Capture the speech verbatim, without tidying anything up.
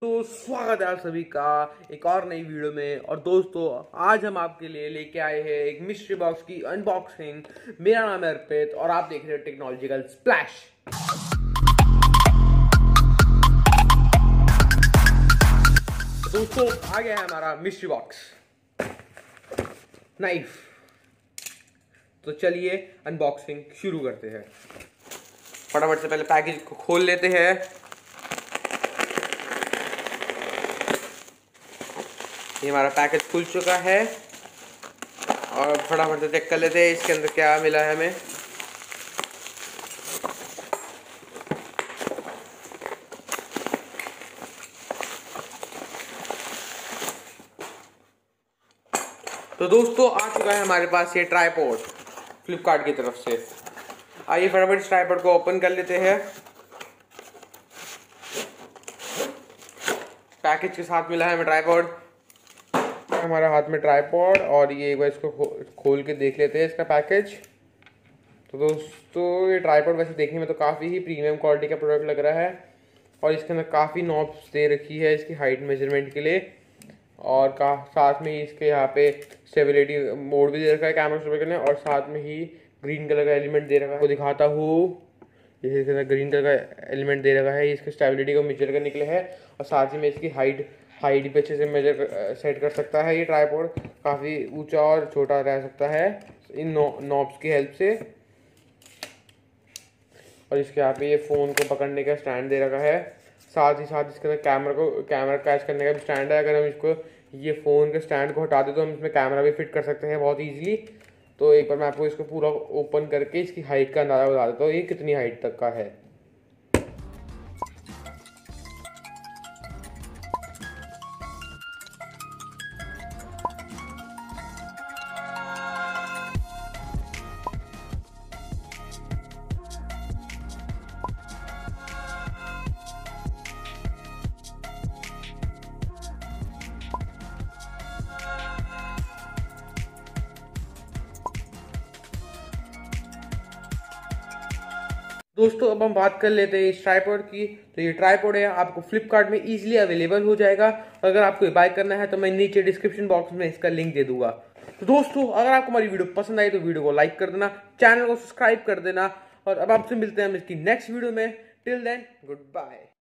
तो स्वागत है आप सभी का एक और नई वीडियो में। और दोस्तों आज हम आपके लिए लेके आए हैं एक मिस्ट्री बॉक्स की अनबॉक्सिंग। मेरा नाम है अर्पित और आप देख रहे हो टेक्नोलॉजिकल स्प्लैश। दोस्तों आ गया है हमारा मिस्ट्री बॉक्स नाइफ। तो चलिए अनबॉक्सिंग शुरू करते हैं। फटाफट से पहले पैकेज को खोल लेते हैं। ये हमारा पैकेज खुल चुका है और फटाफट से चेक कर लेते हैं इसके अंदर क्या मिला है हमें। तो दोस्तों आ चुका है हमारे पास ये ट्राइपॉड फ्लिपकार्ट की तरफ से। आइए फटाफट इस ट्राइपॉड को ओपन कर लेते हैं। पैकेज के साथ मिला है हमें ट्राइपॉड। हमारा हाथ में ट्राइपॉड और ये एक बार इसको खो, खोल के देख लेते हैं इसका पैकेज। तो दोस्तों ये ट्राइपॉड वैसे देखने में तो काफ़ी ही प्रीमियम क्वालिटी का प्रोडक्ट लग रहा है और इसके अंदर काफ़ी नॉब्स दे रखी है इसकी हाइट मेजरमेंट के लिए और का साथ में ही इसके यहाँ पे स्टेबिलिटी मोड भी दे रखा है कैमरा स्टेबल करने और साथ में ही ग्रीन कलर का एलिमेंट दे रखा है। वो दिखाता हूँ, जैसे इसके अंदर ग्रीन कलर का एलिमेंट दे रखा है, इसकी स्टेबिलिटी को मेजर करने के लिए है और साथ ही में इसकी हाइट हाइट पे अच्छे से मेजर सेट कर सकता है। ये ट्राइपॉड काफ़ी ऊंचा और छोटा रह सकता है इन नॉब्स की हेल्प से। और इसके यहाँ पे ये फ़ोन को पकड़ने का स्टैंड दे रखा है, साथ ही साथ इसके अंदर कैमरा को कैमरा कैच करने का भी स्टैंड है। अगर हम इसको ये फ़ोन के स्टैंड को हटा दें तो हम इसमें कैमरा भी फिट कर सकते हैं बहुत ईजिली। तो एक बार मैं आपको इसको पूरा ओपन करके इसकी हाइट का अंदाज़ा बता देता हूँ, ये कितनी हाइट तक का है। दोस्तों अब हम बात कर लेते हैं इस ट्राइपॉड की। तो ये ट्राइपॉड है, आपको फ्लिपकार्ट में इजीली अवेलेबल हो जाएगा। अगर आपको बाय करना है तो मैं नीचे डिस्क्रिप्शन बॉक्स में इसका लिंक दे दूंगा। तो दोस्तों अगर आपको हमारी वीडियो पसंद आई तो वीडियो को लाइक कर देना, चैनल को सब्सक्राइब कर देना और अब आपसे मिलते हैं हम इसकी नेक्स्ट वीडियो में। Till then good bye.